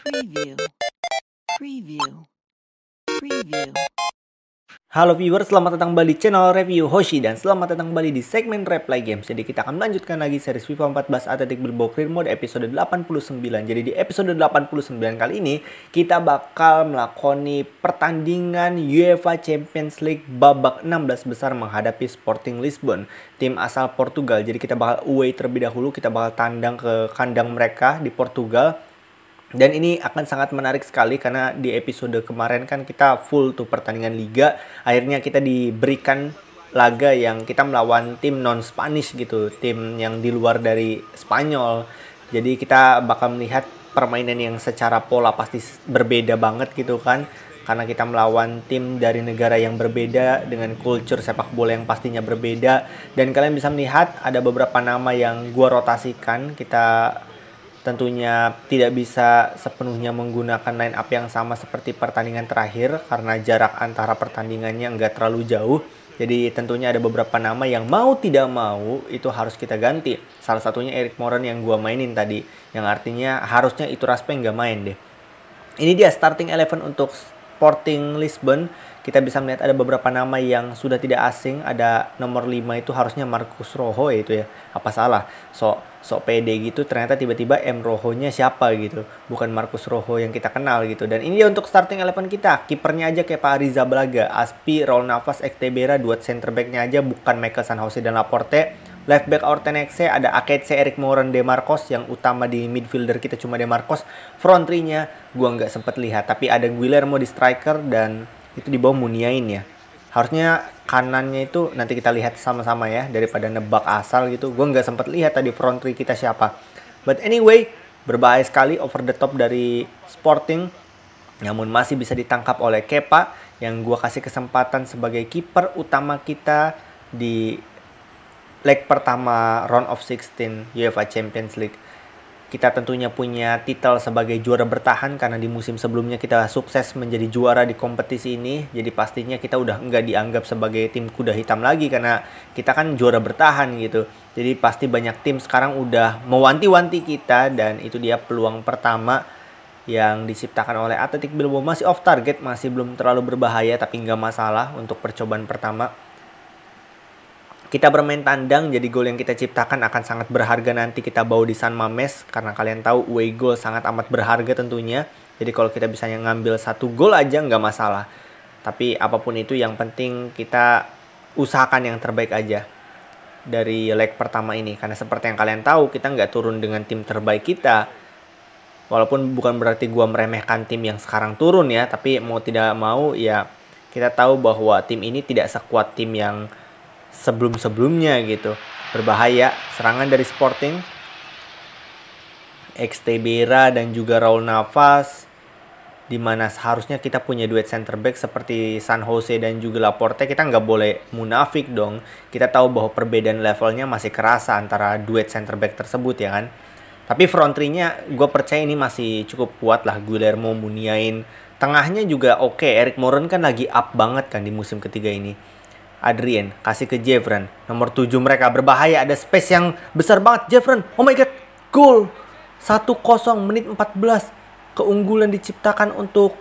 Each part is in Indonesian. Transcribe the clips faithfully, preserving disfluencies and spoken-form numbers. Preview. Preview. Preview. Halo viewers, selamat datang kembali channel Review Hoshi dan selamat datang kembali di segmen Reply Games. Jadi kita akan melanjutkan lagi series FIFA empat belas Athletic Bilbao Career Mode episode delapan puluh sembilan. Jadi di episode delapan puluh sembilan kali ini kita bakal melakoni pertandingan UEFA Champions League babak enam belas besar menghadapi Sporting Lisbon, tim asal Portugal. Jadi kita bakal away terlebih dahulu, kita bakal tandang ke kandang mereka di Portugal. Dan ini akan sangat menarik sekali karena di episode kemarin kan kita full tuh pertandingan liga. Akhirnya kita diberikan laga yang kita melawan tim non-Spanish gitu, tim yang di luar dari Spanyol. Jadi kita bakal melihat permainan yang secara pola pasti berbeda banget gitu kan. Karena kita melawan tim dari negara yang berbeda dengan kultur sepak bola yang pastinya berbeda. Dan kalian bisa melihat ada beberapa nama yang gua rotasikan. Kita tentunya tidak bisa sepenuhnya menggunakan line up yang sama seperti pertandingan terakhir karena jarak antara pertandingannya nggak terlalu jauh. Jadi tentunya ada beberapa nama yang mau tidak mau itu harus kita ganti. Salah satunya Erik Morán yang gua mainin tadi, yang artinya harusnya Iturraspe nggak main deh. Ini dia starting eleven untuk Sporting Lisbon. Kita bisa melihat ada beberapa nama yang sudah tidak asing. Ada nomor lima itu harusnya Marcus Rojo itu ya. Apa salah? So sok pede gitu, ternyata tiba-tiba M Rojo-nya siapa gitu, bukan Marcus Rojo yang kita kenal gitu. Dan ini dia untuk starting eleven kita. Kipernya aja Kepa, Arrizabalaga, Aspi, Raul Navas, Etxeberria, dua center back-nya aja bukan Michael San Jose dan Laporte. Left back Ortenekse ada Aketxe, Erik Morán, de Marcos, yang utama di midfielder kita cuma de Marcos. Front three-nya gua nggak sempet lihat, tapi ada Guillermo di striker dan itu di bawah Muniain ya. Harusnya kanannya itu nanti kita lihat sama-sama ya, daripada nebak asal gitu. Gue nggak sempat lihat tadi front three kita siapa. But anyway, berbahaya sekali over the top dari Sporting. Namun masih bisa ditangkap oleh Kepa yang gue kasih kesempatan sebagai kiper utama kita di leg pertama round of sixteen UEFA Champions League. Kita tentunya punya titel sebagai juara bertahan karena di musim sebelumnya kita sukses menjadi juara di kompetisi ini. Jadi pastinya kita udah nggak dianggap sebagai tim kuda hitam lagi karena kita kan juara bertahan gitu. Jadi pasti banyak tim sekarang udah mewanti-wanti kita dan itu dia peluang pertama yang diciptakan oleh Athletic Bilbao. Masih off target, masih belum terlalu berbahaya tapi nggak masalah untuk percobaan pertama. Kita bermain tandang, jadi gol yang kita ciptakan akan sangat berharga nanti kita bawa di San Mames. Karena kalian tahu away goal sangat amat berharga tentunya. Jadi kalau kita bisa ngambil satu gol aja nggak masalah. Tapi apapun itu yang penting kita usahakan yang terbaik aja dari leg pertama ini. Karena seperti yang kalian tahu kita nggak turun dengan tim terbaik kita. Walaupun bukan berarti gua meremehkan tim yang sekarang turun ya. Tapi mau tidak mau ya kita tahu bahwa tim ini tidak sekuat tim yang sebelum-sebelumnya gitu. Berbahaya serangan dari Sporting. Etxeberria dan juga Raul Navas, dimana seharusnya kita punya duet center back seperti San Jose dan juga Laporte. Kita nggak boleh munafik dong. Kita tahu bahwa perbedaan levelnya masih kerasa antara duet center back tersebut ya kan. Tapi front three-nya gue percaya ini masih cukup kuat lah. Guillermo, Muniain. Tengahnya juga oke. Erik Morán kan lagi up banget kan di musim ketiga ini. Adrian kasih ke Jefferson. Nomor tujuh mereka berbahaya. Ada space yang besar banget. Jefferson. Oh my god. Goal. satu kosong menit empat belas. Keunggulan diciptakan untuk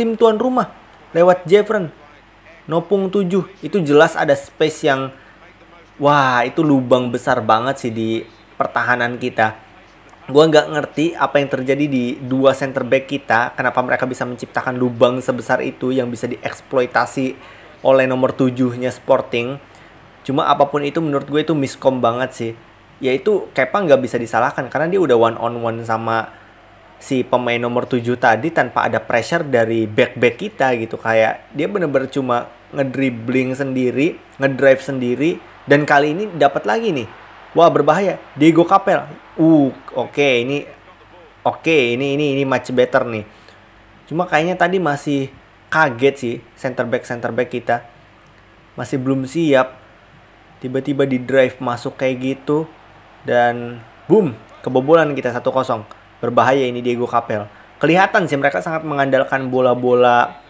tim tuan rumah lewat Jefferson. Nopung tujuh. Itu jelas ada space yang, wah, itu lubang besar banget sih di pertahanan kita. Gua nggak ngerti apa yang terjadi di dua center back kita. Kenapa mereka bisa menciptakan lubang sebesar itu yang bisa dieksploitasi oleh nomor tujuh-nya Sporting. Cuma apapun itu menurut gue itu miskom banget sih. Yaitu Kepa nggak bisa disalahkan karena dia udah one on one sama si pemain nomor tujuh tadi tanpa ada pressure dari back-back kita gitu. Kayak dia bener-bener cuma ngedribbling sendiri, ngedrive sendiri. Dan kali ini dapat lagi nih. Wah, berbahaya. Diego Capel. Uh, oke okay, ini oke okay, ini ini ini much better nih. Cuma kayaknya tadi masih kaget sih, center back center back kita masih belum siap. Tiba-tiba di drive masuk kayak gitu dan boom, kebobolan kita satu kosong. Berbahaya ini Diego Capel. Kelihatan sih mereka sangat mengandalkan bola-bola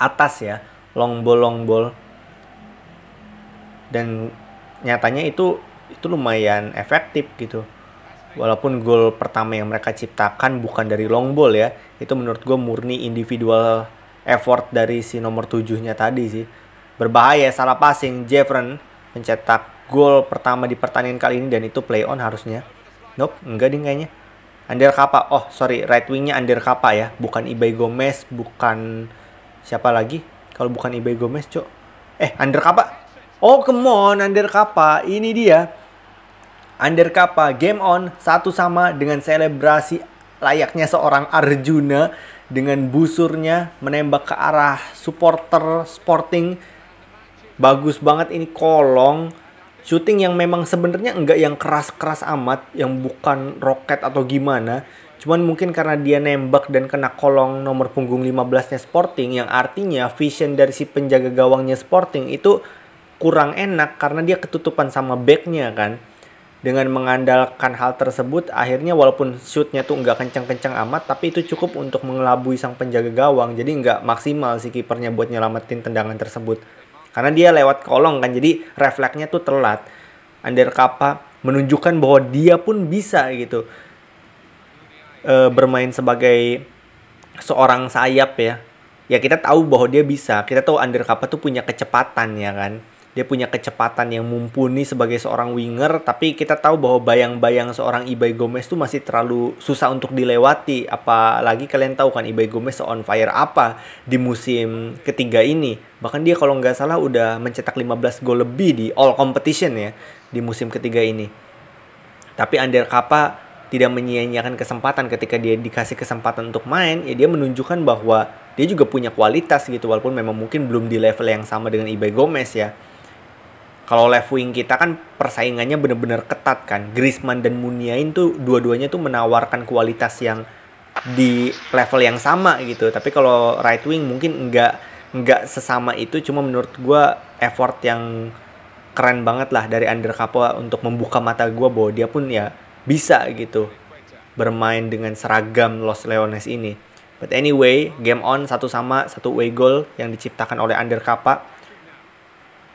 atas ya, long ball long ball. Dan nyatanya itu itu lumayan efektif gitu. Walaupun gol pertama yang mereka ciptakan bukan dari long ball ya. Itu menurut gue murni individual effort dari si nomor tujuhnya tadi sih. Berbahaya salah passing. Jefferson mencetak gol pertama di pertandingan kali ini dan itu play on harusnya. Nope, enggak deh kayaknya. Ander Capa. Oh, sorry, right wingnya Ander Capa ya. Bukan Ibai Gomez, bukan siapa lagi? Kalau bukan Ibai Gomez, cok. Eh, Ander Capa. Oh, come on, Ander Capa. Ini dia. Ander Capa, game on, satu sama dengan selebrasi layaknya seorang Arjuna dengan busurnya menembak ke arah supporter Sporting. Bagus banget ini kolong. Shooting yang memang sebenarnya enggak yang keras-keras amat, yang bukan roket atau gimana. Cuman mungkin karena dia nembak dan kena kolong nomor punggung lima belasnya Sporting, yang artinya vision dari si penjaga gawangnya Sporting itu kurang enak karena dia ketutupan sama backnya kan. Dengan mengandalkan hal tersebut, akhirnya walaupun shootnya tuh nggak kenceng-kenceng amat, tapi itu cukup untuk mengelabui sang penjaga gawang. Jadi nggak maksimal si kipernya buat nyelamatin tendangan tersebut. Karena dia lewat kolong kan, jadi refleksnya tuh telat. Ander Capa menunjukkan bahwa dia pun bisa gitu. E, bermain sebagai seorang sayap ya. Ya kita tahu bahwa dia bisa, kita tahu Ander Capa tuh punya kecepatan ya kan. Dia punya kecepatan yang mumpuni sebagai seorang winger. Tapi kita tahu bahwa bayang-bayang seorang Ibai Gomez itu masih terlalu susah untuk dilewati. Apalagi kalian tahu kan Ibai Gomez on fire apa di musim ketiga ini. Bahkan dia kalau nggak salah udah mencetak lima belas gol lebih di all competition ya. Di musim ketiga ini. Tapi Ander Capa tidak menyia-nyiakan kesempatan. Ketika dia dikasih kesempatan untuk main, ya dia menunjukkan bahwa dia juga punya kualitas gitu. Walaupun memang mungkin belum di level yang sama dengan Ibai Gomez ya. Kalau left wing kita kan persaingannya benar-benar ketat kan. Griezmann dan Muniain tuh dua-duanya tuh menawarkan kualitas yang di level yang sama gitu. Tapi kalau right wing mungkin enggak enggak sesama itu. Cuma menurut gue effort yang keren banget lah dari Ander Capa untuk membuka mata gue bahwa dia pun ya bisa gitu bermain dengan seragam Los Leones ini. But anyway, game on, satu sama, satu away goal yang diciptakan oleh Ander Capa,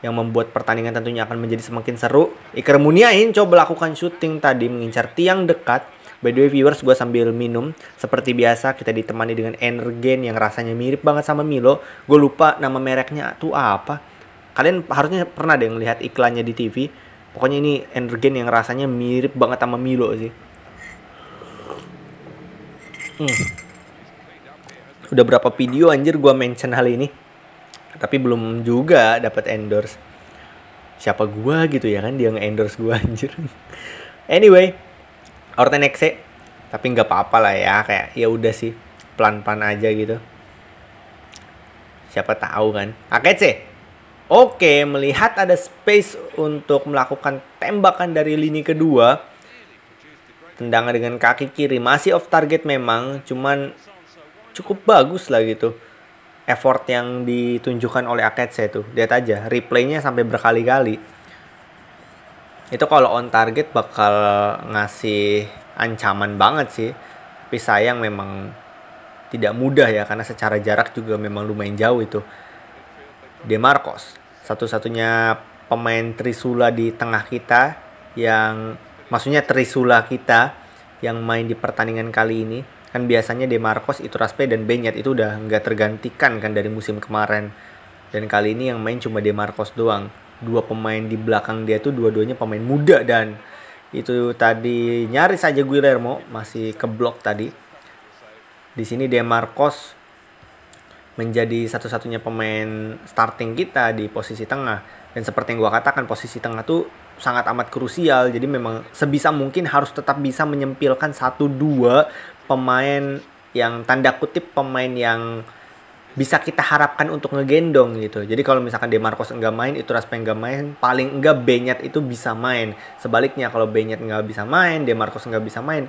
yang membuat pertandingan tentunya akan menjadi semakin seru. Iker Muniain coba lakukan syuting tadi mengincar tiang dekat. By the way viewers, gue sambil minum. Seperti biasa kita ditemani dengan Energen yang rasanya mirip banget sama Milo. Gue lupa nama mereknya tuh apa. Kalian harusnya pernah deh ngelihat iklannya di T V. Pokoknya ini Energen yang rasanya mirip banget sama Milo sih. Hmm. Udah berapa video anjir gue mention hal ini. Tapi belum juga dapat endorse. Siapa gua gitu ya kan, dia nge-endorse gua anjir. Anyway, Ortenekse, tapi nggak apa-apa lah ya, kayak ya udah sih, pelan-pelan aja gitu. Siapa tahu kan. Aketxe. Oke, melihat ada space untuk melakukan tembakan dari lini kedua. Tendangan dengan kaki kiri masih off target memang, cuman cukup bagus lah gitu. Effort yang ditunjukkan oleh Aketxe tuh. Lihat aja, replaynya sampai berkali-kali. Itu kalau on target bakal ngasih ancaman banget sih. Tapi sayang memang tidak mudah ya. Karena secara jarak juga memang lumayan jauh itu. De Marcos, satu-satunya pemain Trisula di tengah kita. Yang maksudnya Trisula kita yang main di pertandingan kali ini. Kan biasanya De Marcos, Iturraspe, dan Beñat itu udah nggak tergantikan kan dari musim kemarin. Dan kali ini yang main cuma De Marcos doang. Dua pemain di belakang dia tuh dua-duanya pemain muda dan itu tadi nyaris aja Guillermo masih keblok tadi. Di sini De Marcos menjadi satu-satunya pemain starting kita di posisi tengah. Dan seperti yang gua katakan, posisi tengah tuh sangat amat krusial. Jadi memang sebisa mungkin harus tetap bisa menyempilkan satu dua pemain yang tanda kutip pemain yang bisa kita harapkan untuk ngegendong gitu. Jadi kalau misalkan De Marcos enggak main, Iturraspe enggak main, paling enggak Beñat itu bisa main. Sebaliknya kalau Beñat enggak bisa main, De Marcos enggak bisa main,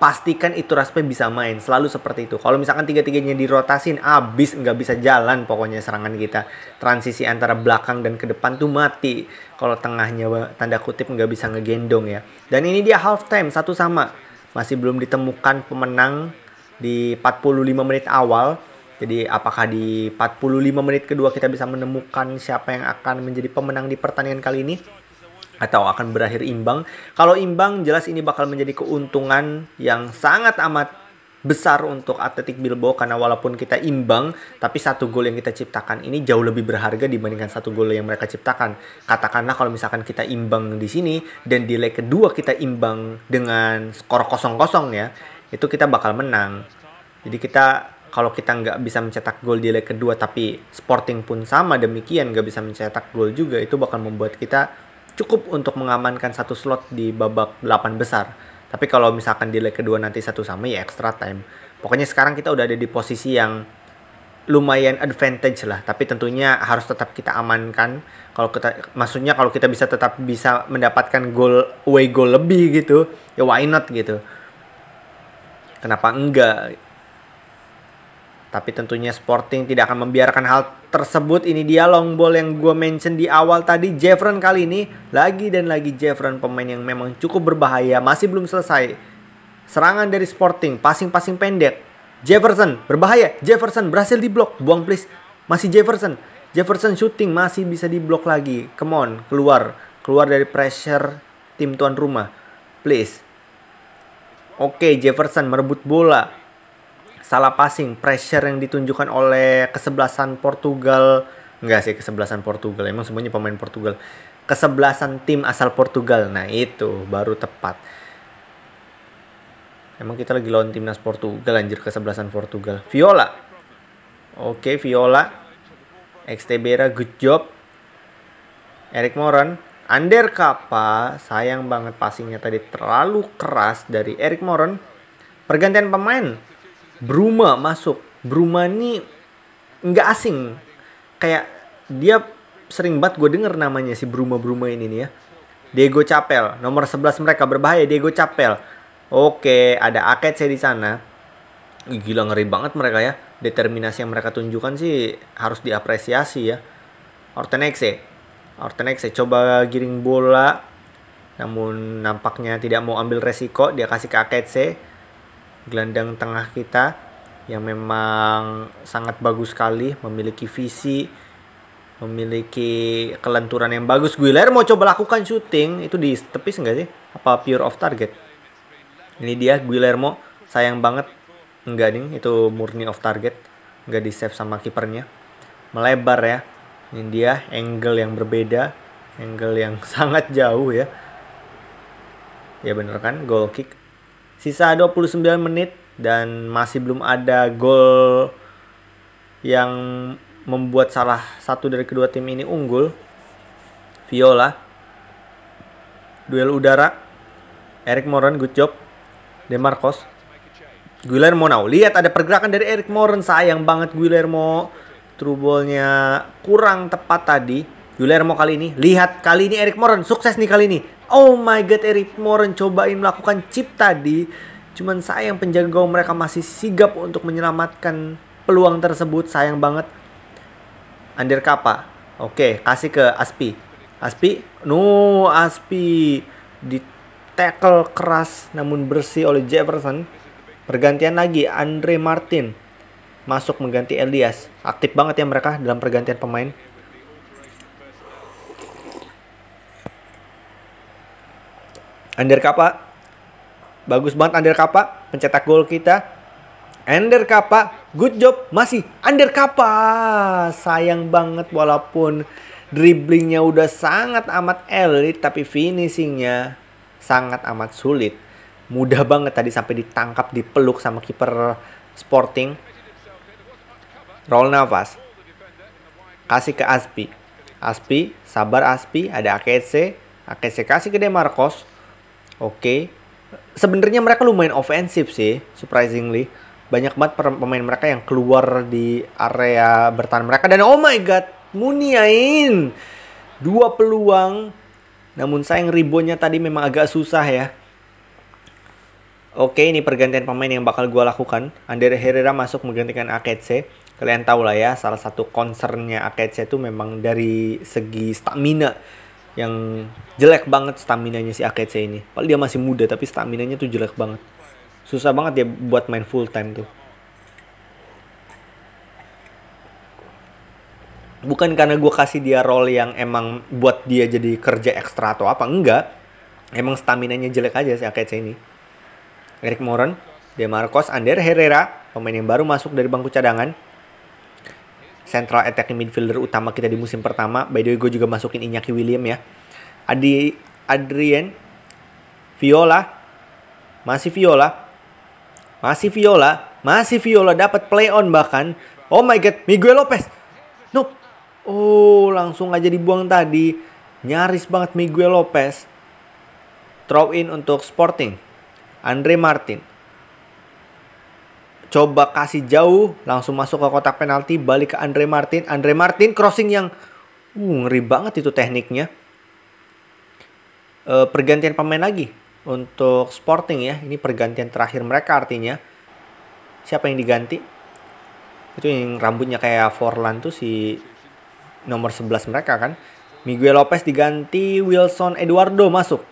pastikan Iturraspe bisa main. Selalu seperti itu. Kalau misalkan tiga-tiganya dirotasin, abis enggak bisa jalan pokoknya serangan kita. Transisi antara belakang dan ke depan tuh mati. Kalau tengahnya tanda kutip enggak bisa ngegendong ya. Dan ini dia half time, satu sama. Masih belum ditemukan pemenang di empat puluh lima menit awal. Jadi apakah di empat puluh lima menit kedua kita bisa menemukan siapa yang akan menjadi pemenang di pertandingan kali ini? atau akan berakhir imbang. Kalau imbang, jelas ini bakal menjadi keuntungan yang sangat amat besar untuk Athletic Bilbao, karena walaupun kita imbang, tapi satu gol yang kita ciptakan ini jauh lebih berharga dibandingkan satu gol yang mereka ciptakan. Katakanlah kalau misalkan kita imbang di sini dan di leg kedua kita imbang dengan skor kosong kosong ya, itu kita bakal menang. Jadi kita, kalau kita nggak bisa mencetak gol di leg kedua, tapi Sporting pun sama demikian nggak bisa mencetak gol juga, itu bakal membuat kita cukup untuk mengamankan satu slot di babak delapan besar. Tapi kalau misalkan di leg kedua nanti satu sama, ya extra time. Pokoknya sekarang kita udah ada di posisi yang lumayan advantage lah, tapi tentunya harus tetap kita amankan. Kalau kita, maksudnya kalau kita bisa tetap bisa mendapatkan gol, away goal lebih gitu, ya why not gitu. Kenapa enggak? Tapi tentunya Sporting tidak akan membiarkan hal tersebut. Ini dia long ball yang gue mention di awal tadi. Jefferson kali ini lagi dan lagi Jefferson, pemain yang memang cukup berbahaya. Masih belum selesai serangan dari Sporting. Passing-passing pendek. Jefferson berbahaya. Jefferson berhasil diblok. Buang please. Masih Jefferson. Jefferson shooting masih bisa diblok lagi. Come on, keluar. Keluar dari pressure tim tuan rumah. Please. Oke, Jefferson merebut bola. Salah passing, pressure yang ditunjukkan oleh kesebelasan Portugal. Enggak sih, kesebelasan Portugal. Emang semuanya pemain Portugal. Kesebelasan tim asal Portugal. Nah, itu baru tepat. Emang kita lagi lawan timnas Portugal, anjir, kesebelasan Portugal. Viola. Oke, Viola. Etxeberria, good job. Erik Morán. Ander Capa. Sayang banget passingnya tadi terlalu keras dari Erik Morán. Pergantian pemain. Bruma masuk. Bruma nih nggak asing. Kayak dia sering banget gue denger namanya si Bruma-Bruma ini nih ya. Diego Capel. Nomor sebelas mereka berbahaya. Diego Capel. Oke, ada Aketxe di sana. Gila, ngeri banget mereka ya. Determinasi yang mereka tunjukkan sih harus diapresiasi ya. Ortenekse. Ortenekse coba giring bola. Namun nampaknya tidak mau ambil resiko. Dia kasih ke Aketxe. Gelandang tengah kita yang memang sangat bagus sekali, memiliki visi, memiliki kelenturan yang bagus. Guillermo mau coba lakukan shooting, itu di tepis enggak sih? Apa pure off target? Ini dia Guillermo, sayang banget enggak nih, itu murni off target, enggak di save sama kipernya. Melebar ya. Ini dia angle yang berbeda, angle yang sangat jauh ya. Ya bener kan, goal kick. Sisa dua puluh sembilan menit dan masih belum ada gol yang membuat salah satu dari kedua tim ini unggul. Viola. Duel udara. Erik Morán, good job. De Marcos. Guillermo now. Lihat ada pergerakan dari Erik Morán. Sayang banget Guillermo. Through ball-nya kurang tepat tadi. Guillermo kali ini. Lihat kali ini Erik Morán. Sukses nih kali ini. Oh my god, Erik Morán cobain melakukan chip tadi. Cuman sayang penjaga gawang mereka masih sigap untuk menyelamatkan peluang tersebut. Sayang banget. Ander Capa. Oke, kasih ke Aspi. Aspi. No, Aspi. Di tackle keras namun bersih oleh Jefferson. Pergantian lagi, Andre Martin. Masuk mengganti Elias. Aktif banget ya mereka dalam pergantian pemain. Ander Capa. Bagus banget Ander Capa. Pencetak gol kita. Ander Capa. Good job. Masih Ander Capa. Sayang banget walaupun dribblingnya udah sangat amat elit. Tapi finishingnya sangat amat sulit. Mudah banget tadi sampai ditangkap, dipeluk sama kiper Sporting. Roll nafas. Kasih ke Aspi. Aspi. Sabar Aspi. Ada Aketxe. Aketxe kasih ke De Marcos. Oke, sebenarnya mereka lumayan ofensif sih, surprisingly. Banyak banget pemain mereka yang keluar di area bertahan mereka. Dan oh my god, Muniain. Dua peluang, namun sayang reboundnya tadi memang agak susah ya. Oke, ini pergantian pemain yang bakal gue lakukan. Andre Herrera masuk menggantikan Aketxe. Kalian tahu lah ya, salah satu concernnya Aketxe itu memang dari segi stamina. Yang jelek banget staminanya si Aketxe ini. Padahal dia masih muda tapi staminanya tuh jelek banget. Susah banget dia buat main full time tuh. bukan karena gue kasih dia role yang emang buat dia jadi kerja ekstra atau apa, enggak. Emang staminanya jelek aja si Aketxe ini. Erik Morán, de Marcos, Ander Herrera, pemain yang baru masuk dari bangku cadangan. Central attacking midfielder utama kita di musim pertama. By the way, gue juga masukin Iñaki Williams ya. Adi, Adrien, Viola, masih Viola, masih Viola, masih Viola, dapat play on bahkan. Oh my god, Miguel Lopez. Nope. Oh, langsung aja dibuang tadi. Nyaris banget Miguel Lopez. Throw in untuk Sporting. Andre Martin. Coba kasih jauh, langsung masuk ke kotak penalti, balik ke Andre Martin. Andre Martin crossing yang uh, ngeri banget itu tekniknya. E, pergantian pemain lagi untuk Sporting ya. Ini pergantian terakhir mereka artinya. Siapa yang diganti? Itu yang rambutnya kayak Forlan tuh si nomor sebelas mereka kan. Miguel Lopez diganti, Wilson Eduardo masuk.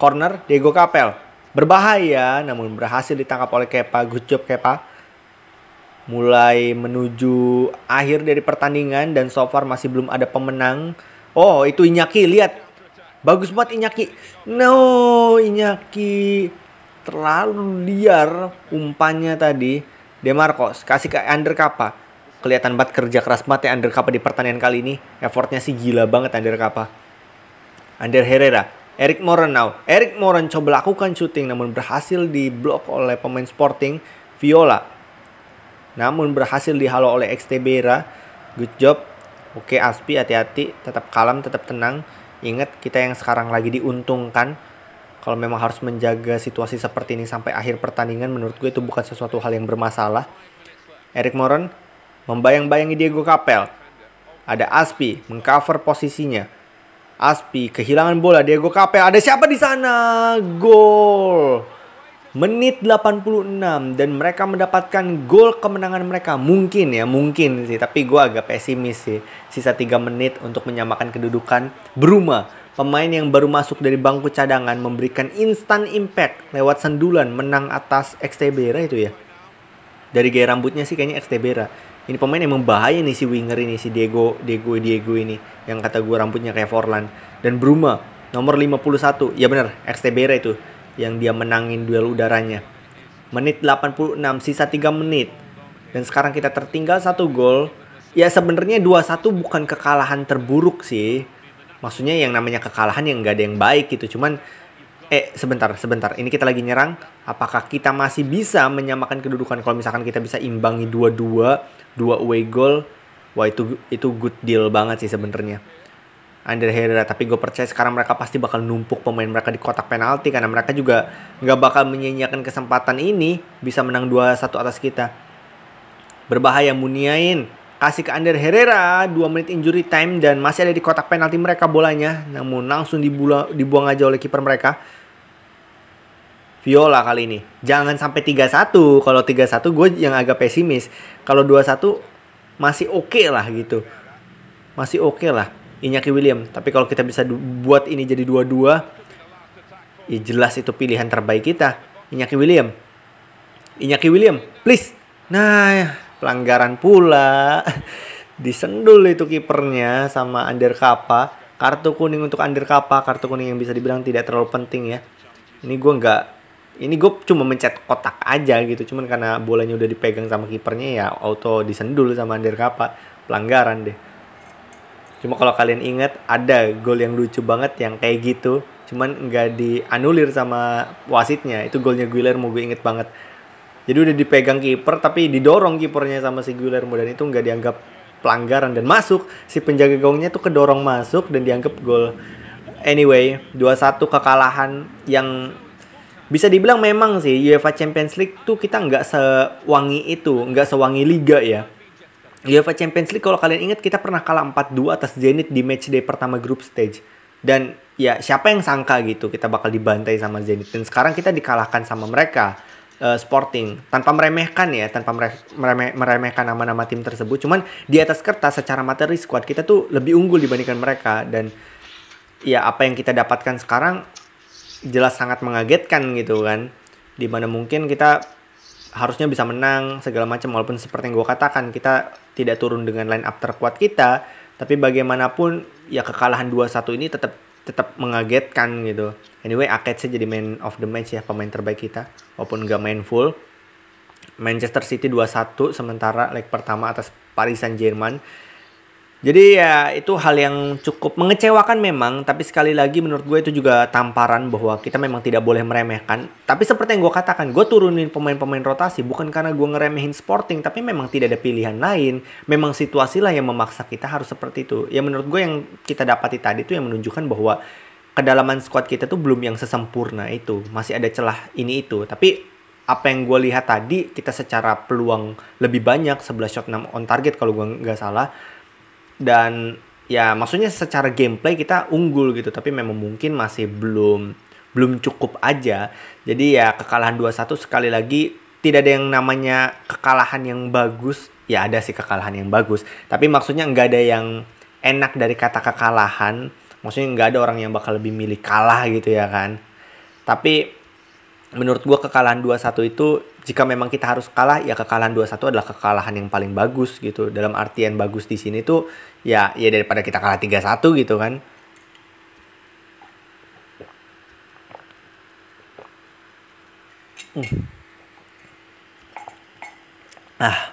Corner Diego Capel. Berbahaya namun berhasil ditangkap oleh Kepa. Good job Kepa. Mulai menuju akhir dari pertandingan dan so far masih belum ada pemenang. Oh, itu Iñaki, lihat. Bagus banget Iñaki. No, Iñaki terlalu liar umpannya tadi. De Marcos kasih ke Ander Capa. Kelihatan banget kerja keras banget ya Ander Capa di pertandingan kali ini. Effortnya sih gila banget Ander Capa. Ander Herrera, Erik Morán now. Erik Morán coba lakukan shooting namun berhasil diblok oleh pemain Sporting Viola. Namun berhasil dihalau oleh Etxeberria. Good job. Oke Aspi, hati-hati. Tetap kalem, tetap tenang. Ingat kita yang sekarang lagi diuntungkan. Kalau memang harus menjaga situasi seperti ini sampai akhir pertandingan, menurut gue itu bukan sesuatu hal yang bermasalah. Erik Morán membayang-bayangi Diego Capel. Ada Aspi mengcover posisinya. Aspi kehilangan bola, Diego Capel. Ada siapa di sana? Gol. Menit delapan puluh enam dan mereka mendapatkan gol kemenangan mereka. Mungkin ya, mungkin sih. Tapi gue agak pesimis sih. Sisa tiga menit untuk menyamakan kedudukan. Bruma, pemain yang baru masuk dari bangku cadangan, memberikan instant impact lewat sendulan menang atas Etxeberria itu ya. Dari gaya rambutnya sih kayaknya Etxeberria. Ini pemain yang membahaya nih si winger ini, si Diego, Diego, Diego ini. Yang kata gue rambutnya kayak Forlan. Dan Bruma, nomor lima puluh satu. Ya bener, Etxeberria itu. Yang dia menangin duel udaranya. Menit delapan puluh enam, sisa tiga menit. Dan sekarang kita tertinggal satu gol. Ya sebenarnya dua satu bukan kekalahan terburuk sih. Maksudnya yang namanya kekalahan yang nggak ada yang baik gitu. Cuman eh sebentar, sebentar. Ini kita lagi nyerang. Apakah kita masih bisa menyamakan kedudukan? Kalau misalkan kita bisa imbangi dua dua, dua away goal. Wah itu itu good deal banget sih sebenarnya. Ander Herrera, tapi gue percaya sekarang mereka pasti bakal numpuk pemain mereka di kotak penalti karena mereka juga nggak bakal menyia-nyiakan kesempatan ini bisa menang dua satu atas kita. Berbahaya Muniain, kasih ke Ander Herrera, dua menit injury time dan masih ada di kotak penalti mereka bolanya, namun langsung dibuang, dibuang aja oleh kiper mereka. Viola kali ini, jangan sampai tiga satu. Kalau tiga satu gue yang agak pesimis. Kalau dua satu masih oke okay lah gitu. Masih oke okay lah. Iñaki Williams, tapi kalau kita bisa buat ini jadi dua dua, ya jelas itu pilihan terbaik kita. Iñaki Williams, Iñaki Williams, please. Nah, pelanggaran pula. Disendul itu kipernya sama Ander Capa. Kartu kuning untuk Ander Capa, kartu kuning yang bisa dibilang tidak terlalu penting ya. Ini gue nggak, ini gue cuma mencet kotak aja gitu. Cuman karena bolanya udah dipegang sama kipernya ya auto disendul sama Ander Capa. Pelanggaran deh. Cuma kalau kalian ingat ada gol yang lucu banget yang kayak gitu. Cuman nggak dianulir sama wasitnya. Itu golnya Guillermo, gue inget banget. Jadi udah dipegang kiper tapi didorong kipernya sama si Guillermo. Dan itu nggak dianggap pelanggaran dan masuk. Si penjaga gawangnya tuh kedorong masuk dan dianggap gol. Anyway, dua satu kekalahan yang bisa dibilang memang sih UEFA Champions League tuh kita nggak sewangi itu. Nggak sewangi Liga ya. UEFA Champions League kalau kalian ingat kita pernah kalah empat dua atas Zenit di matchday pertama grup stage. Dan ya siapa yang sangka gitu kita bakal dibantai sama Zenit. Dan sekarang kita dikalahkan sama mereka, uh, Sporting. Tanpa meremehkan ya, tanpa meremeh, meremehkan nama-nama tim tersebut. Cuman di atas kertas secara materi squad kita tuh lebih unggul dibandingkan mereka. Dan ya apa yang kita dapatkan sekarang jelas sangat mengagetkan gitu kan. Dimana mungkin kita harusnya bisa menang segala macam, walaupun seperti yang gue katakan kita tidak turun dengan line up terkuat kita, Tapi bagaimanapun ya kekalahan dua satu ini tetap tetap mengagetkan gitu. Anyway, Aketxe jadi man of the match ya, pemain terbaik kita walaupun nggak main full. Manchester City dua satu sementara leg pertama atas Paris Saint-Germain. Jadi ya itu hal yang cukup mengecewakan memang, tapi sekali lagi menurut gue itu juga tamparan bahwa kita memang tidak boleh meremehkan. Tapi seperti yang gue katakan, gue turunin pemain-pemain rotasi bukan karena gue ngeremehin Sporting, tapi memang tidak ada pilihan lain. Memang situasilah yang memaksa kita harus seperti itu. Ya menurut gue yang kita dapati tadi itu yang menunjukkan bahwa kedalaman skuad kita tuh belum yang sesempurna itu. Masih ada celah ini itu, tapi apa yang gue lihat tadi kita secara peluang lebih banyak, sebelas shot enam on target kalau gue nggak salah. Dan ya maksudnya secara gameplay kita unggul gitu, tapi memang mungkin masih belum belum cukup aja. Jadi ya kekalahan dua satu sekali lagi, tidak ada yang namanya kekalahan yang bagus. Ya ada sih kekalahan yang bagus, tapi maksudnya nggak ada yang enak dari kata kekalahan. Maksudnya nggak ada orang yang bakal lebih milih kalah gitu ya kan. Tapi menurut gue kekalahan dua satu itu, jika memang kita harus kalah, ya kekalahan dua satu adalah kekalahan yang paling bagus gitu. Dalam artian bagus di sini tuh ya ya daripada kita kalah tiga satu gitu kan. Hmm. Ah.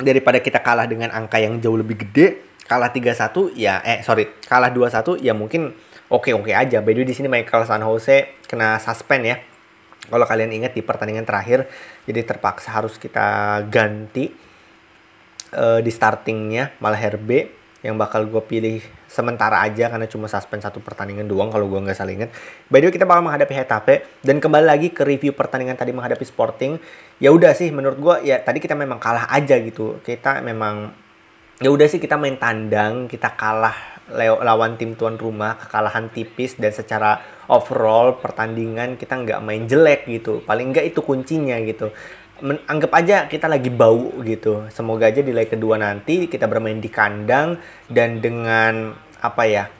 Daripada kita kalah dengan angka yang jauh lebih gede, kalah tiga satu ya eh sorry, kalah dua satu ya mungkin oke-oke aja. By the way di sini Michael San Jose kena suspend ya. Kalau kalian ingat di pertandingan terakhir, jadi terpaksa harus kita ganti uh, di startingnya Malherbe yang bakal gue pilih sementara aja karena cuma suspend satu pertandingan doang kalau gue nggak salah ingat. By the way kita bakal menghadapi Getafe dan kembali lagi ke review pertandingan tadi menghadapi Sporting. Ya udah sih menurut gue ya tadi kita memang kalah aja gitu. Kita memang ya udah sih kita main tandang, kita kalah lawan tim tuan rumah, kekalahan tipis, dan secara overall pertandingan kita nggak main jelek gitu. Paling nggak itu kuncinya gitu. Men anggap aja kita lagi bau gitu. Semoga aja di leg kedua nanti kita bermain di kandang dan dengan apa ya,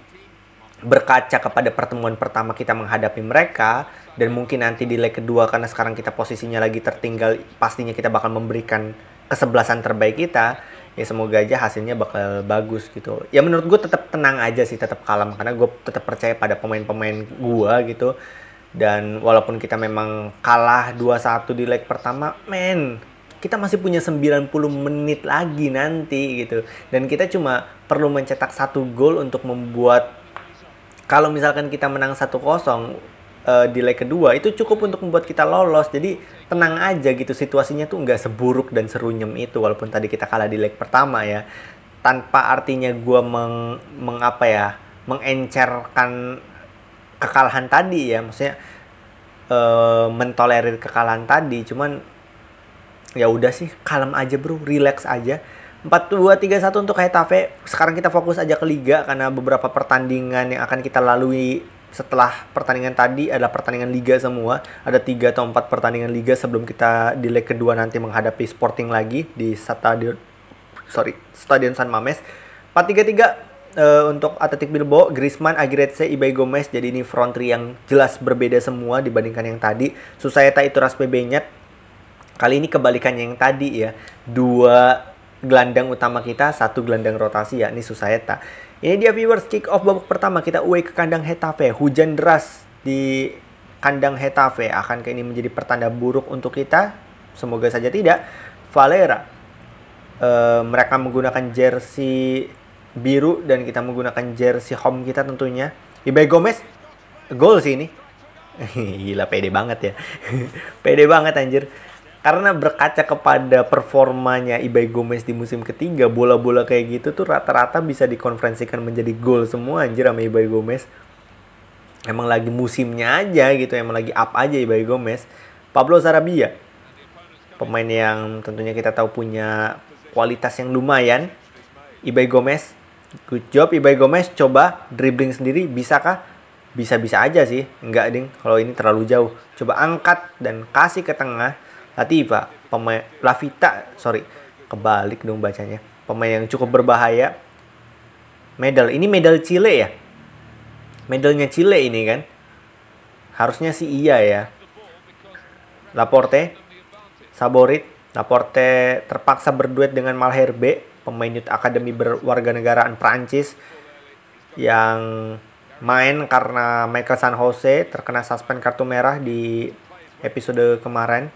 berkaca kepada pertemuan pertama kita menghadapi mereka, dan mungkin nanti di leg kedua karena sekarang kita posisinya lagi tertinggal, pastinya kita bakal memberikan kesebelasan terbaik kita. Ya semoga aja hasilnya bakal bagus gitu. Ya menurut gue tetap tenang aja sih, tetap kalem, karena gue tetap percaya pada pemain-pemain gue gitu. Dan walaupun kita memang kalah dua satu di leg pertama, men, kita masih punya sembilan puluh menit lagi nanti gitu. Dan kita cuma perlu mencetak satu gol untuk membuat, kalau misalkan kita menang satu kosong Uh, di leg kedua itu cukup untuk membuat kita lolos. Jadi tenang aja gitu, situasinya tuh nggak seburuk dan serunyem itu walaupun tadi kita kalah di leg pertama ya. Tanpa artinya gue meng, meng apa ya, mengencerkan kekalahan tadi ya, maksudnya uh, mentolerir kekalahan tadi. Cuman ya udah sih, kalem aja bro, relax aja. Empat dua tiga satu untuk Getafe. Sekarang kita fokus aja ke liga karena beberapa pertandingan yang akan kita lalui setelah pertandingan tadi adalah pertandingan liga semua. Ada tiga atau empat pertandingan liga sebelum kita di leg kedua nanti menghadapi Sporting lagi di Stadion sorry, Stadion San Mames. empat tiga tiga uh, untuk Athletic Bilbao, Griezmann, Agirretxe, Ibai Gomez. Jadi ini front three yang jelas berbeda semua dibandingkan yang tadi. Susaeta, Iturraspe, Beñat. Kali ini kebalikannya yang tadi ya. Dua gelandang utama kita, satu gelandang rotasi yakni Susaeta. Ini dia viewers, kick off babak pertama kita away ke kandang Getafe. Hujan deras di kandang Getafe, akankah ini menjadi pertanda buruk untuk kita? Semoga saja tidak. Valera, e, mereka menggunakan jersey biru dan kita menggunakan jersey home kita tentunya. Ibai Gomez, gol sih ini. Gila pede banget ya. Pede banget anjir. Karena berkaca kepada performanya Ibai Gomez di musim ketiga, bola-bola kayak gitu tuh rata-rata bisa dikonferensikan menjadi gol semua anjir sama Ibai Gomez. Emang lagi musimnya aja gitu, emang lagi up aja Ibai Gomez. Pablo Sarabia, pemain yang tentunya kita tahu punya kualitas yang lumayan. Ibai Gomez, good job Ibai Gomez, coba dribbling sendiri, bisakah? Bisa-bisa aja sih, enggak ding, kalau ini terlalu jauh. Coba angkat dan kasih ke tengah. Latifa, pemain La Vita, sorry, kebalik dong bacanya. Pemain yang cukup berbahaya. Medal, ini medal Chile ya? Medalnya Chile ini kan? Harusnya sih iya ya. Laporte, Saborit, Laporte terpaksa berduet dengan Malherbe. pemain youth academy berwarganegaraan Prancis yang main karena Michael San Jose terkena suspend kartu merah di episode kemarin.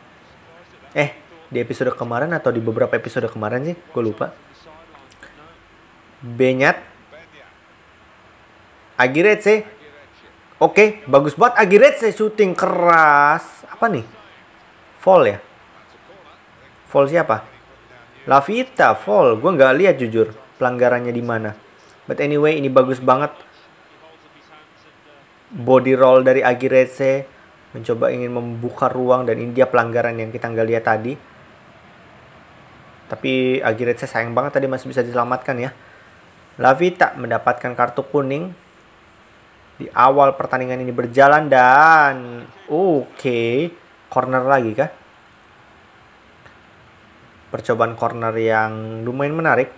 Eh, di episode kemarin atau di beberapa episode kemarin sih, gue lupa. Beñat, Agirretxe. Oke, bagus banget Agirretxe, shooting keras. Apa nih? Foul ya? Foul siapa? La Vita, foul. Gue nggak lihat jujur pelanggarannya di mana. But anyway, ini bagus banget. Body roll dari Agirretxe, mencoba ingin membuka ruang, dan ini dia pelanggaran yang kita nggak lihat tadi. Tapi Agirretxe sayang banget tadi masih bisa diselamatkan ya. La Vita mendapatkan kartu kuning di awal pertandingan ini berjalan dan oke, okay, corner lagi kah? Percobaan corner yang lumayan menarik.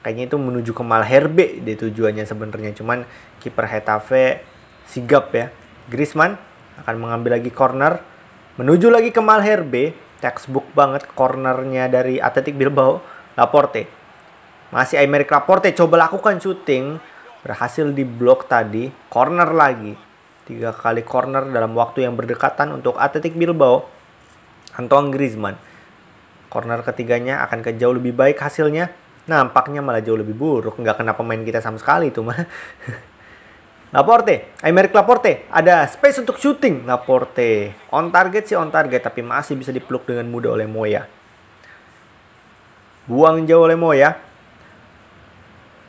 Kayaknya itu menuju ke Malherbe di tujuannya sebenarnya, cuman kiper Getafe sigap ya. Griezmann akan mengambil lagi corner, menuju lagi ke Malherbe. Textbook banget cornernya dari Athletic Bilbao. Laporte, masih Aymeric Laporte coba lakukan shooting. Berhasil di blok tadi, corner lagi. Tiga kali corner dalam waktu yang berdekatan untuk Athletic Bilbao. Antoine Griezmann. Corner ketiganya akan ke jauh lebih baik hasilnya. Nampaknya malah jauh lebih buruk. Nggak kena pemain kita sama sekali itu mah. Laporte, Aymeric Laporte. Ada space untuk shooting. Laporte on target sih, on target. Tapi masih bisa dipeluk dengan mudah oleh Moya. Buang jauh oleh Moya.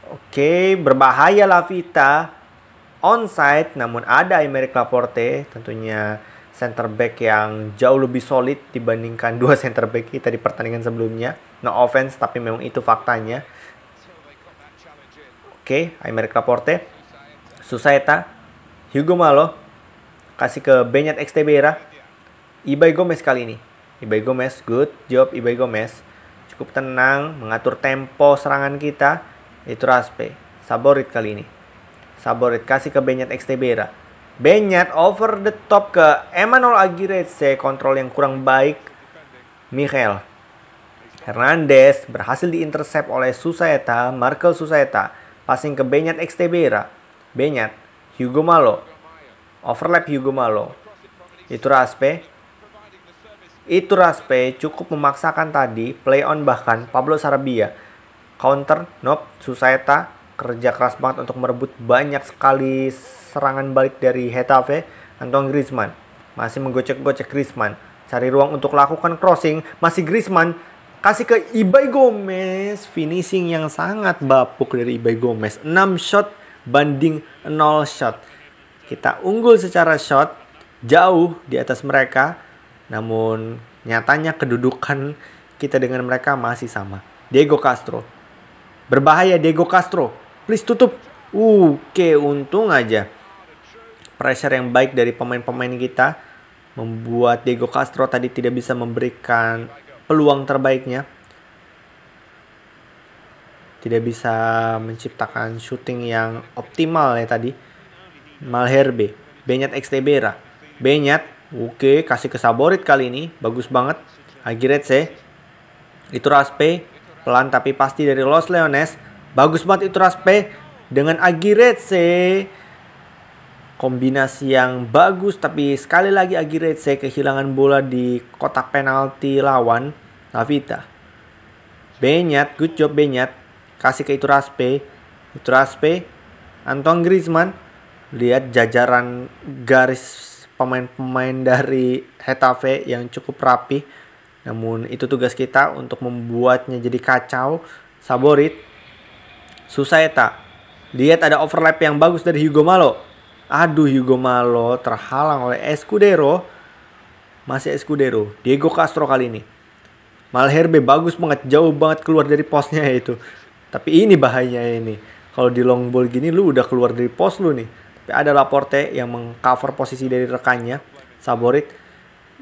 Oke, berbahaya La Vita. Onside, namun ada Aymeric Laporte. Tentunya center back yang jauh lebih solid dibandingkan dua center back kita di pertandingan sebelumnya. No offense, tapi memang itu faktanya. Oke, Aymeric Laporte. Susaeta, Hugo Malo. Kasih ke Beñat Etxeberria. Ibai Gomez kali ini. Ibai Gomez, good job Ibai Gomez. Cukup tenang, mengatur tempo serangan kita. Iturraspe, Saborit kali ini. Saborit kasih ke Beñat Etxeberria. Beñat over the top ke Emmanuel Agirretxe. Kontrol yang kurang baik. Michael Hernandez berhasil diintersep oleh Susaeta. Michael Susaeta passing ke Beñat Etxeberria. Beñat, Hugo Malo. Overlap Hugo Malo. Iturraspe. Iturraspe cukup memaksakan tadi. Play on bahkan Pablo Sarabia. Counter, nope. Susaeta kerja keras banget untuk merebut banyak sekali serangan balik dari Getafe. Antoine Griezmann masih menggocek-gocek Griezmann, cari ruang untuk lakukan crossing. Masih Griezmann, kasih ke Ibai Gomez. Finishing yang sangat bapuk dari Ibai Gomez. enam shot banding nol shot. Kita unggul secara shot, jauh di atas mereka. Namun nyatanya kedudukan kita dengan mereka masih sama. Diego Castro, berbahaya Diego Castro, please tutup. Oke, untung aja pressure yang baik dari pemain-pemain kita membuat Diego Castro tadi tidak bisa memberikan peluang terbaiknya, tidak bisa menciptakan shooting yang optimal ya tadi. Malherbe, Beñat Etxeberria. Beñat, oke, kasih ke Saborit kali ini, bagus banget. Agirretxe, Iturraspe. Pelan tapi pasti dari Los Leones. Bagus banget Iturraspe dengan Agirretxe. Kombinasi yang bagus. Tapi sekali lagi Agirretxe kehilangan bola di kotak penalti lawan. La Vita. Beñat. Good job Beñat. Kasih ke Iturraspe. Iturraspe. Antoine Griezmann. Lihat jajaran garis pemain-pemain dari Getafe yang cukup rapi. Namun itu tugas kita untuk membuatnya jadi kacau. Saborit, Susaeta. Lihat ada overlap yang bagus dari Hugo Malo. Aduh, Hugo Malo terhalang oleh Escudero. Masih Escudero. Diego Castro kali ini. Malherbe bagus banget, jauh banget keluar dari posnya itu. Tapi ini bahayanya ini. Kalau di long ball gini lu udah keluar dari pos lu nih. Tapi ada Laporte yang mengcover posisi dari rekannya. Saborit.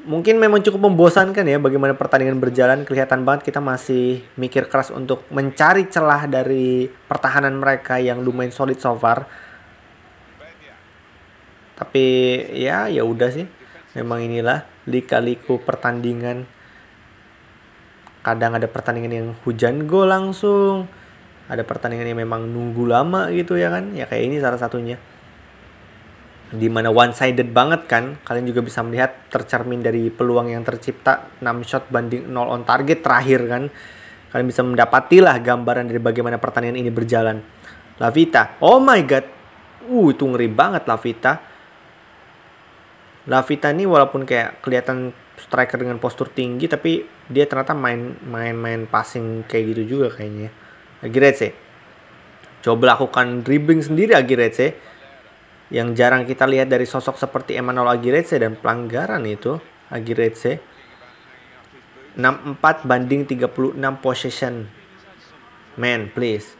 Mungkin memang cukup membosankan ya bagaimana pertandingan berjalan. Kelihatan banget kita masih mikir keras untuk mencari celah dari pertahanan mereka yang lumayan solid so far. Tapi ya ya udah sih. Memang inilah lika-liku pertandingan. kadang ada pertandingan yang hujan gol langsung, ada pertandingan yang memang nunggu lama gitu ya kan, ya kayak ini salah satunya, dimana one sided banget kan. Kalian juga bisa melihat tercermin dari peluang yang tercipta, enam shot banding nol on target terakhir kan. Kalian bisa mendapatilah gambaran dari bagaimana pertandingan ini berjalan. La Vita, oh my god, uh itu ngeri banget La Vita. La Vita ini walaupun kayak kelihatan striker dengan postur tinggi, tapi dia ternyata main-main passing kayak gitu juga kayaknya. Agirretxe, coba lakukan dribbling sendiri Agirretxe, yang jarang kita lihat dari sosok seperti Emmanuel Agirretxe, dan pelanggaran itu Agirretxe. enam puluh empat banding tiga puluh enam possession. Man, please.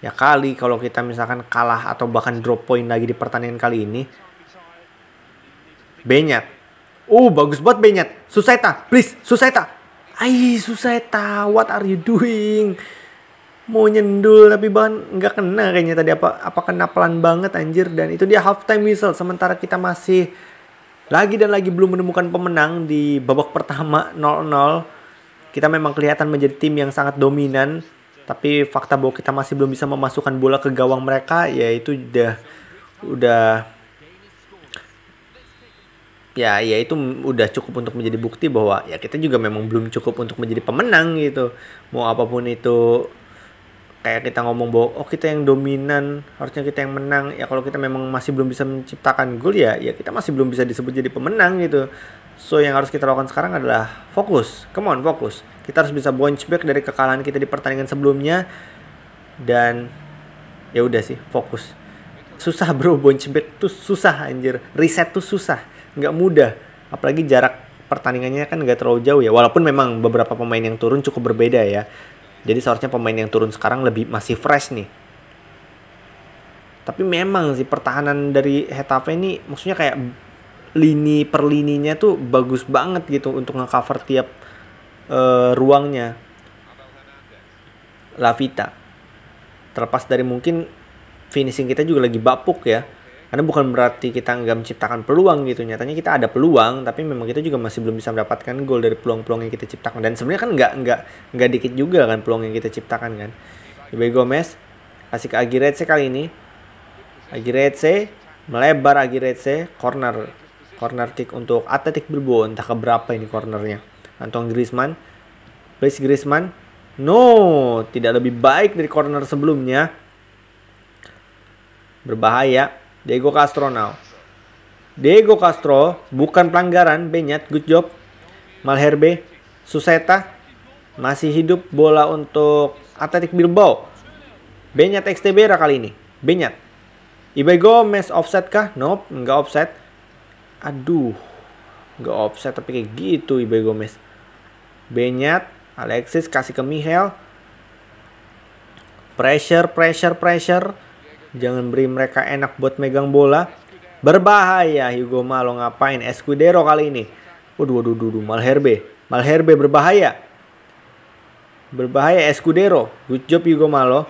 Ya kali kalau kita misalkan kalah atau bahkan drop point lagi di pertandingan kali ini. Beñat. Oh, bagus buat Beñat. Susaeta, please, Susaeta. Ai, Susaeta, what are you doing? Mau nyendul tapi bahan nggak kena kayaknya tadi, apa apa kena pelan banget anjir. Dan itu dia halftime whistle, sementara kita masih lagi dan lagi belum menemukan pemenang di babak pertama nol nol. Kita memang kelihatan menjadi tim yang sangat dominan, tapi fakta bahwa kita masih belum bisa memasukkan bola ke gawang mereka, ya itu udah udah ya ya itu udah cukup untuk menjadi bukti bahwa ya kita juga memang belum cukup untuk menjadi pemenang gitu. Mau apapun itu, kayak kita ngomong bahwa oh kita yang dominan, harusnya kita yang menang, ya kalau kita memang masih belum bisa menciptakan gol, ya ya kita masih belum bisa disebut jadi pemenang gitu. So yang harus kita lakukan sekarang adalah fokus. Come on, fokus. Kita harus bisa bounce back dari kekalahan kita di pertandingan sebelumnya. Dan ya udah sih, fokus. Susah bro, bounce back tuh susah anjir. Reset tuh susah, nggak mudah. Apalagi jarak pertandingannya kan nggak terlalu jauh ya. Walaupun memang beberapa pemain yang turun cukup berbeda ya. Jadi seharusnya pemain yang turun sekarang lebih masih fresh nih. Tapi memang sih pertahanan dari Getafe ini, maksudnya kayak lini per lininya tuh bagus banget gitu untuk ngecover tiap uh, ruangnya. La Vita, terlepas dari mungkin finishing kita juga lagi bapuk ya, karena bukan berarti kita nggak menciptakan peluang gitu. Nyatanya kita ada peluang, tapi memang kita juga masih belum bisa mendapatkan gol dari peluang-peluang yang kita ciptakan. Dan sebenarnya kan nggak nggak nggak dikit juga kan peluang yang kita ciptakan kan. Ibai Gomez kasih ke Agirretxe kali ini. Agirretxe melebar, Agirretxe corner. Corner kick untuk Athletic Bilbao, entah keberapa ini cornernya. Anton Griezmann, please Griezmann, no, tidak lebih baik dari corner sebelumnya. Berbahaya, Diego Castro now. Diego Castro, bukan pelanggaran, Beñat, good job. Malherbe, Susaeta, masih hidup bola untuk Athletic Bilbao. Beñat Etxeberria kali ini, Beñat. Ibai Gomez offset kah? Nope, nggak offset. Aduh, nggak offset tapi kayak gitu Ibai Gomez. Beñat, Alexis kasih ke Michael. Pressure, pressure, pressure. Jangan beri mereka enak buat megang bola. Berbahaya, Hugo Malo ngapain? Escudero kali ini. Waduh, waduh, waduh, Malherbe. Malherbe berbahaya. Berbahaya Escudero. Good job Hugo Malo.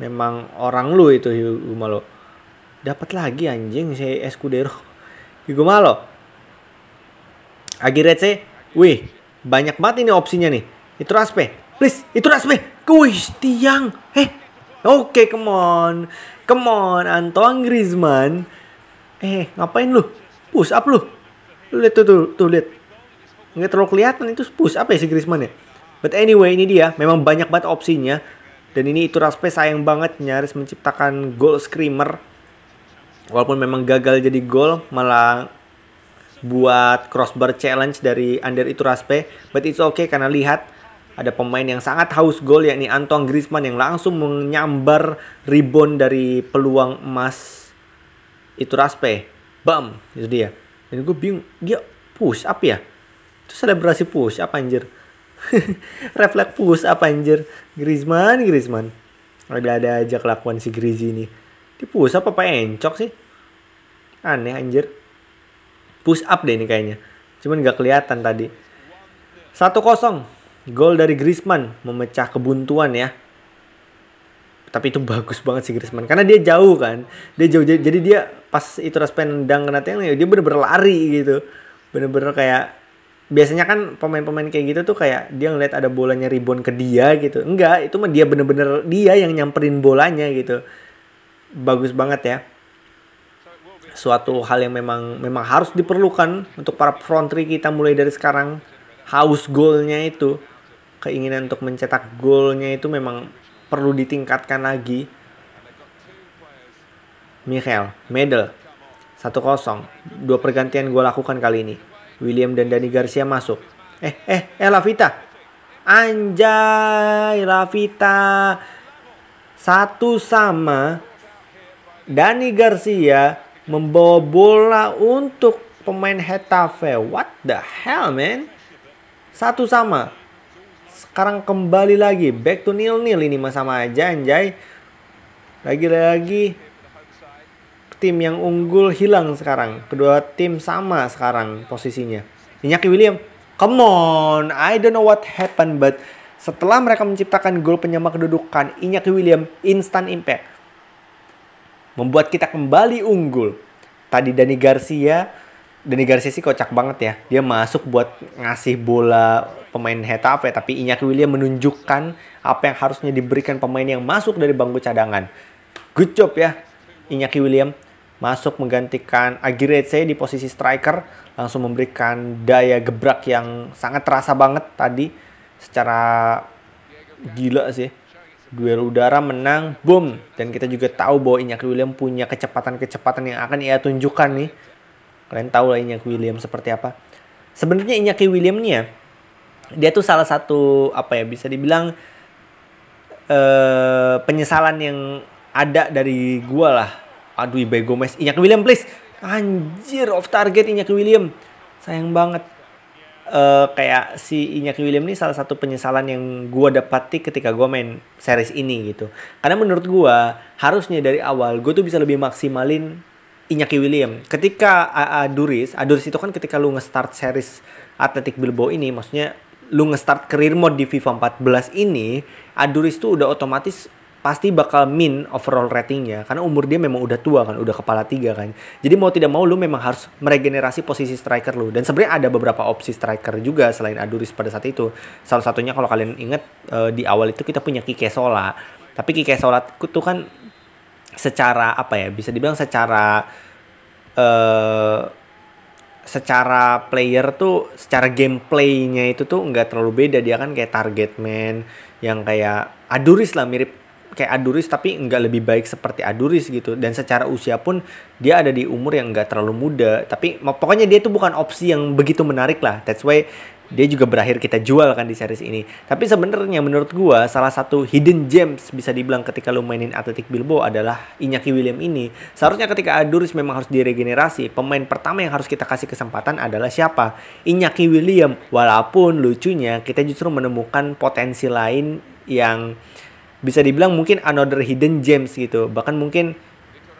Memang orang lu itu Hugo Malo. Dapat lagi anjing si Escudero. Hugo Malo, Agirretxe, wih banyak banget ini opsinya nih. Iturraspe, please Iturraspe, kuis tiang, eh, oke okay, come on, come on Antoine Griezmann, eh ngapain lu, push up lu, lu lihat tuh tuh, tuh lihat, nggak terlalu kelihatan itu push up ya si Griezmann ya. But anyway ini dia, memang banyak banget opsinya dan ini Iturraspe sayang banget nyaris menciptakan goal screamer. Walaupun memang gagal jadi gol, malah buat crossbar challenge dari Ander Iturraspe. But it's okay karena lihat ada pemain yang sangat haus gol, yakni Antoine Griezmann yang langsung menyambar rebound dari peluang emas Iturraspe. Bam, itu dia. Dan gue bingung, dia push up ya? Itu selebrasi push up anjir. Refleks push up anjir. Griezmann, Griezmann. Ada-ada aja kelakuan si Griezmann ini. Di push up apa encok sih? Aneh anjir. Push up deh ini kayaknya. Cuman gak kelihatan tadi. satu kosong. Gol dari Griezmann. Memecah kebuntuan ya. Tapi itu bagus banget sih Griezmann. Karena dia jauh kan. Dia jauh. Jadi dia pas itu Iturraspe nendang kena tiang, dia bener-bener lari gitu. Bener-bener kayak biasanya kan pemain-pemain kayak gitu tuh kayak dia ngeliat ada bolanya rebound ke dia gitu. Enggak, itu mah dia bener-bener dia yang nyamperin bolanya gitu. Bagus banget ya. Suatu hal yang memang memang harus diperlukan untuk para front three kita mulai dari sekarang. Haus golnya itu, keinginan untuk mencetak golnya itu memang perlu ditingkatkan lagi. Michael, Medel, satu kosong. Dua pergantian gue lakukan kali ini. William dan Dani Garcia masuk. Eh, eh, eh, La Vita. Anjay, La Vita. Satu sama. Dani Garcia membawa bola untuk pemain Getafe. What the hell, man? Satu sama. Sekarang kembali lagi. Back to nil-nil ini mah sama aja, anjay. Lagi-lagi tim yang unggul hilang sekarang. Kedua tim sama sekarang posisinya. Iñaki Williams, come on, I don't know what happened, but setelah mereka menciptakan gol penyama kedudukan, Iñaki Williams instant impact, membuat kita kembali unggul. Tadi Dani Garcia, Dani Garcia sih kocak banget ya. Dia masuk buat ngasih bola pemain Getafe, tapi Iñaki Williams menunjukkan apa yang harusnya diberikan pemain yang masuk dari bangku cadangan. Good job ya, Iñaki Williams. Masuk menggantikan Agirretxe di posisi striker. Langsung memberikan daya gebrak yang sangat terasa banget tadi. Secara gila sih. Duel udara menang, boom. Dan kita juga tahu bahwa Iñaki Williams punya kecepatan-kecepatan yang akan ia tunjukkan nih. Kalian tahu lah Iñaki Williams seperti apa. Sebenarnya Iñaki Williams nih ya, dia tuh salah satu, apa ya, bisa dibilang eh, penyesalan yang ada dari gua lah. Aduh, Ibai Gomez. Iñaki Williams, please. Anjir, off target Iñaki Williams. Sayang banget. Uh, kayak si Iñaki Williams ini salah satu penyesalan yang gue dapati ketika gue main series ini gitu. Karena menurut gue, harusnya dari awal gue tuh bisa lebih maksimalin Iñaki Williams. Ketika Aduriz, Aduriz itu kan ketika lu nge-start series Athletic Bilbao ini, maksudnya lu nge-start career mode di FIFA empat belas ini, Aduriz tuh udah otomatis pasti bakal min overall ratingnya. Karena umur dia memang udah tua kan, udah kepala tiga kan. Jadi mau tidak mau lu memang harus meregenerasi posisi striker lu. Dan sebenarnya ada beberapa opsi striker juga selain Aduriz pada saat itu. Salah satunya kalau kalian ingat uh, di awal itu kita punya Kike Sola. Tapi Kike Sola itu kan secara apa ya, bisa dibilang secara uh, secara player tuh, secara gameplaynya itu tuh nggak terlalu beda. Dia kan kayak target man yang kayak Aduriz lah, mirip kayak Aduriz tapi nggak lebih baik seperti Aduriz gitu. Dan secara usia pun dia ada di umur yang nggak terlalu muda. Tapi pokoknya dia tuh bukan opsi yang begitu menarik lah. That's why dia juga berakhir kita jual kan di series ini. Tapi sebenarnya menurut gua salah satu hidden gems bisa dibilang ketika lu mainin Athletic Bilbao adalah Iñaki Williams ini. Seharusnya ketika Aduriz memang harus diregenerasi, pemain pertama yang harus kita kasih kesempatan adalah siapa? Iñaki Williams. Walaupun lucunya kita justru menemukan potensi lain yang bisa dibilang mungkin another hidden gems gitu. Bahkan mungkin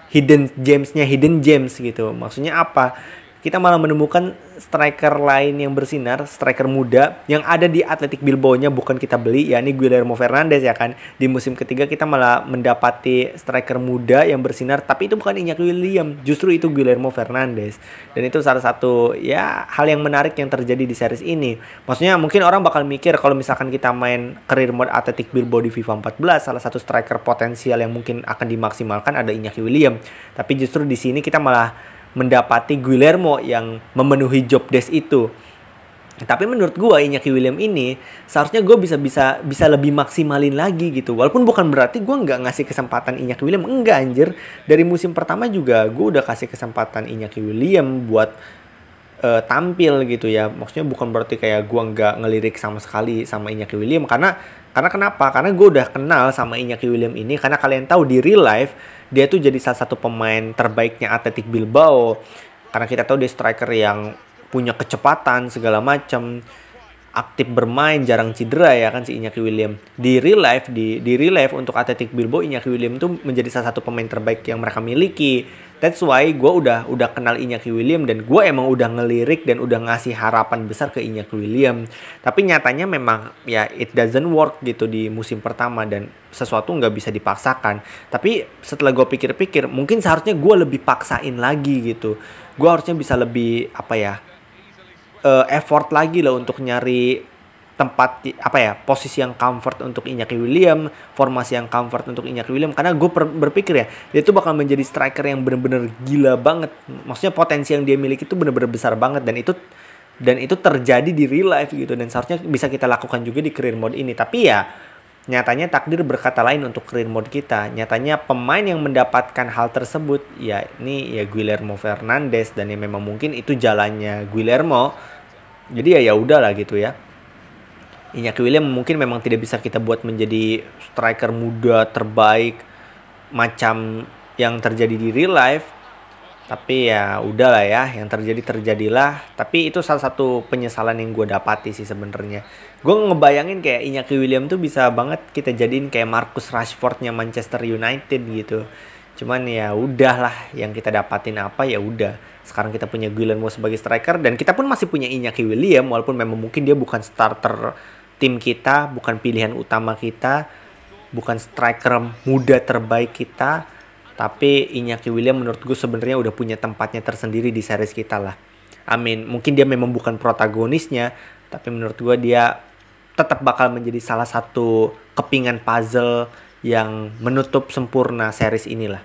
hidden gems-nya hidden gems gitu. Maksudnya apa? Kita malah menemukan striker lain yang bersinar, striker muda yang ada di Athletic Bilbao-nya bukan kita beli, yakni Guillermo Fernandes ya kan. Di musim ketiga kita malah mendapati striker muda yang bersinar, tapi itu bukan Iñaki Williams, justru itu Guillermo Fernandes. Dan itu salah satu ya hal yang menarik yang terjadi di series ini. Maksudnya mungkin orang bakal mikir kalau misalkan kita main career mode Athletic Bilbao di FIFA empat belas, salah satu striker potensial yang mungkin akan dimaksimalkan ada Iñaki Williams. Tapi justru di sini kita malah mendapati Guillermo yang memenuhi job desk itu. Tapi menurut gue Iñaki Williams ini seharusnya gue bisa bisa bisa lebih maksimalin lagi gitu. Walaupun bukan berarti gue nggak ngasih kesempatan Iñaki Williams. Enggak anjir. Dari musim pertama juga gue udah kasih kesempatan Iñaki Williams buat uh, tampil gitu ya. Maksudnya bukan berarti kayak gue nggak ngelirik sama sekali sama Iñaki Williams. Karena karena kenapa? Karena gue udah kenal sama Iñaki Williams ini. Karena kalian tahu di real life dia tuh jadi salah satu pemain terbaiknya Athletic Bilbao. Karena kita tahu dia striker yang punya kecepatan segala macam, aktif bermain, jarang cedera ya kan si Iñaki Williams. Di real life di di real life untuk Athletic Bilbao, Iñaki Williams tuh menjadi salah satu pemain terbaik yang mereka miliki. That's why gue udah udah kenal Iñaki Williams dan gue emang udah ngelirik dan udah ngasih harapan besar ke Iñaki Williams. Tapi nyatanya memang ya it doesn't work gitu di musim pertama dan sesuatu nggak bisa dipaksakan. Tapi setelah gue pikir-pikir, mungkin seharusnya gue lebih paksain lagi gitu. Gue harusnya bisa lebih apa ya? uh, effort lagi loh untuk nyari tempat apa ya, posisi yang comfort untuk Iñaki Williams, formasi yang comfort untuk Iñaki Williams, karena gue berpikir ya dia tuh bakal menjadi striker yang bener-bener gila banget, maksudnya potensi yang dia miliki itu bener-bener besar banget, dan itu dan itu terjadi di real life gitu, dan seharusnya bisa kita lakukan juga di career mode ini. Tapi ya nyatanya takdir berkata lain untuk career mode kita, nyatanya pemain yang mendapatkan hal tersebut ya ini ya Guillermo Fernandes, dan yang memang mungkin itu jalannya Guillermo, jadi ya ya udahlah gitu ya. Iñaki Williams mungkin memang tidak bisa kita buat menjadi striker muda terbaik macam yang terjadi di real life. Tapi ya udahlah ya, yang terjadi terjadilah. Tapi itu salah satu penyesalan yang gue dapati sih sebenarnya. Gue ngebayangin kayak Iñaki Williams tuh bisa banget kita jadiin kayak Marcus Rashfordnya Manchester United gitu. Cuman ya udahlah, yang kita dapatin apa ya udah. Sekarang kita punya Guillermo sebagai striker, dan kita pun masih punya Iñaki Williams walaupun memang mungkin dia bukan starter tim kita, bukan pilihan utama kita, bukan striker muda terbaik kita, tapi Iñaki Williams menurut gue sebenarnya udah punya tempatnya tersendiri di series kita lah. I mean, mungkin dia memang bukan protagonisnya, tapi menurut gue dia tetap bakal menjadi salah satu kepingan puzzle yang menutup sempurna series inilah.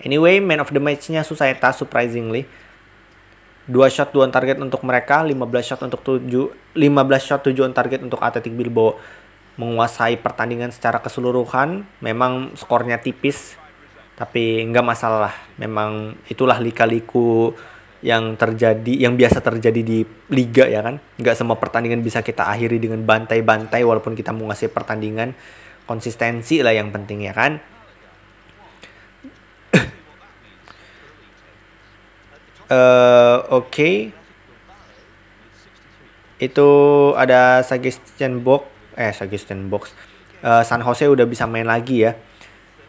Anyway, man of the match-nya Susaeta surprisingly. dua shot dua on target untuk mereka, lima belas shot tujuh on target untuk Athletic Bilbao. Menguasai pertandingan secara keseluruhan, memang skornya tipis, tapi nggak masalah. Memang itulah lika-liku yang terjadi, yang biasa terjadi di liga ya kan. Nggak semua pertandingan bisa kita akhiri dengan bantai-bantai walaupun kita menguasai pertandingan. Konsistensi lah yang penting ya kan. Uh, Oke, okay. Itu ada suggestion box, eh suggestion box, uh, San Jose udah bisa main lagi ya.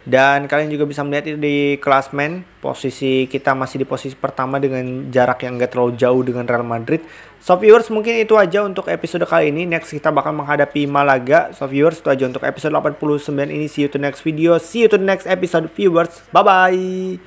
Dan kalian juga bisa melihat itu di klasmen, posisi kita masih di posisi pertama dengan jarak yang gak terlalu jauh dengan Real Madrid. So viewers, mungkin itu aja untuk episode kali ini. Next kita bakal menghadapi Malaga. So viewers, itu aja untuk episode delapan puluh sembilan ini. See you to next video, see you to next episode viewers. Bye bye.